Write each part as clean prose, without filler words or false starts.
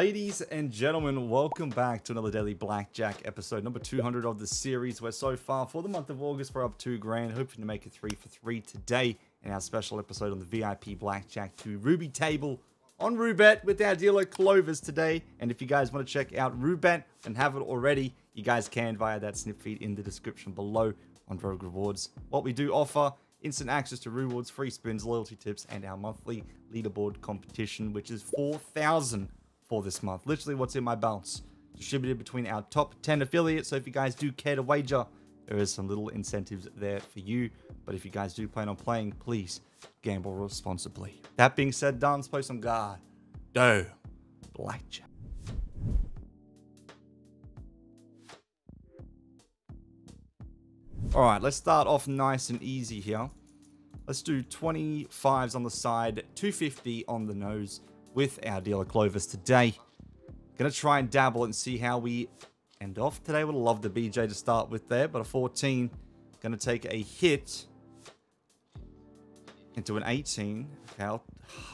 Ladies and gentlemen, welcome back to another Daily Blackjack episode, number 200 of the series, where so far for the month of August we're up $2,000, hoping to make it 3 for 3 today in our special episode on the VIP Blackjack 2 Ruby table on Roobet with our dealer Clovis today. And if you guys want to check out Roobet and have it already, you guys can via that snip feed in the description below on Rogue Rewards. What we do offer: instant access to rewards, free spins, loyalty tips, and our monthly leaderboard competition, which is 4,000 for this month. Literally what's in my balance, distributed between our top 10 affiliates. So if you guys do care to wager, there is some little incentives there for you. But if you guys do plan on playing, please gamble responsibly. That being said, let's play some goddamn blackjack. All right, let's start off nice and easy here. Let's do 25s on the side, 250 on the nose with our dealer Clovis today. Gonna try and dabble and see how we end off today. Would love the BJ to start with there, but a 14. Gonna take a hit into an 18. Okay,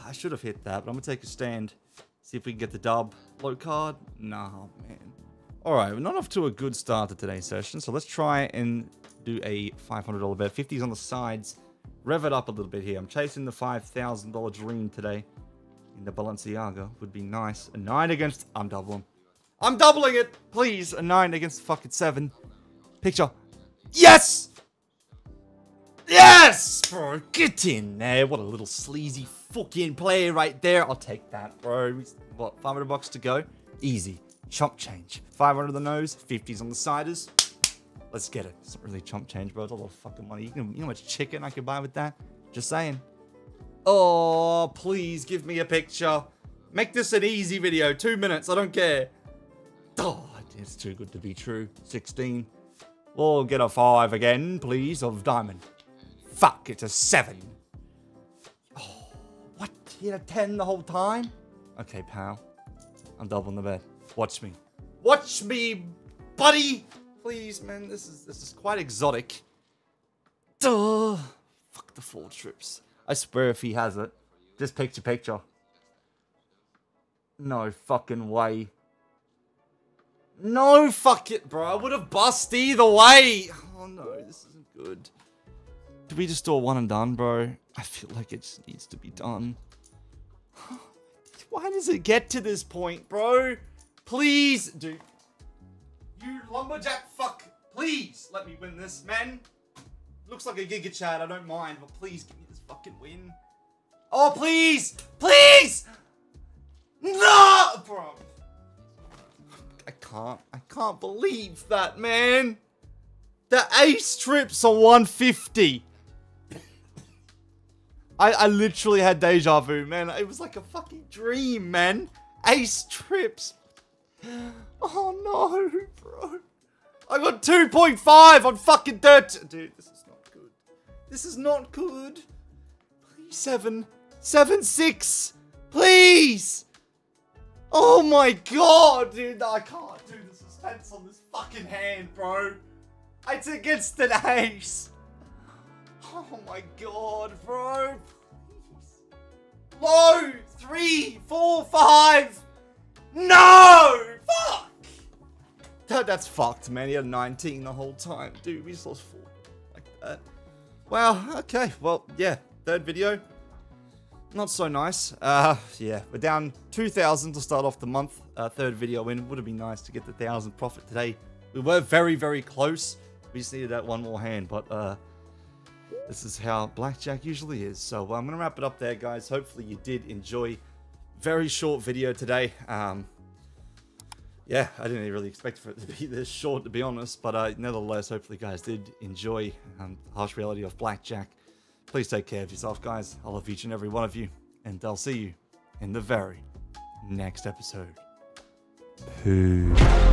I should have hit that, but I'm gonna take a stand. See if we can get the dub. Low card. Nah, man. All right, we're not off to a good start to today's session, so let's try and do a $500 bet. 50s on the sides. Rev it up a little bit here. I'm chasing the $5,000 dream today. In the Balenciaga would be nice. A 9 against... I'm doubling it! Please! A 9 against fucking 7. Picture. Yes! Yes! Bro, get in there. What a little sleazy fucking player right there. I'll take that, bro. What, 500 bucks to go? Easy. Chump change. 500 on the nose. 50s on the siders. Let's get it. It's not really chump change, bro. It's a lot of fucking money. You know how much chicken I could buy with that? Just saying. Oh, please give me a picture. Make this an easy video. 2 minutes. I don't care. Oh, it's too good to be true. 16. We'll get a 5 again, please, of diamond. Fuck, it's a 7. Oh, what? You had a 10 the whole time? Okay, pal. I'm doubling the bet. Watch me. Watch me, buddy. Please, man, this is quite exotic. Duh. Fuck the 4 trips. I swear if he has it. Just picture. No fucking way. No, fuck it, bro. I would have bust either way. Oh, no, this isn't good. Do we just do a one and done, bro? I feel like it just needs to be done. Why does it get to this point, bro? Please, dude. You lumberjack fuck, please let me win this, man. Looks like a giga chat, I don't mind, but please give me this fucking win. Oh, please! Please! No! Bro. I can't believe that, man. The ace trips are 150. I literally had deja vu, man. It was like a fucking dream, man. Ace trips. Oh no, bro. I got 2.5 on fucking dirt. Dude, this is not good. This is not good. Please, 7, 7, 6. Please. Oh my god, dude. I can't do the suspense on this fucking hand, bro. It's against an ace. Oh my god, bro. Please. Low. 3, 4, 5. No! Fuck! That's fucked, man. He had 19 the whole time. Dude, we just lost 4 like that. Wow, okay. Well, yeah. 3rd video. Not so nice. Yeah. We're down 2,000 to start off the month. 3rd video in. Would have been nice to get the 1,000 profit today. We were very, very close. We just needed that one more hand, but this is how blackjack usually is. So I'm going to wrap it up there, guys. Hopefully you did enjoy. Very short video today. Yeah, I didn't really expect for it to be this short, to be honest, but nevertheless, hopefully you guys did enjoy the harsh reality of blackjack. Please take care of yourself, guys. I love each and every one of you, and I'll see you in the very next episode. Peace.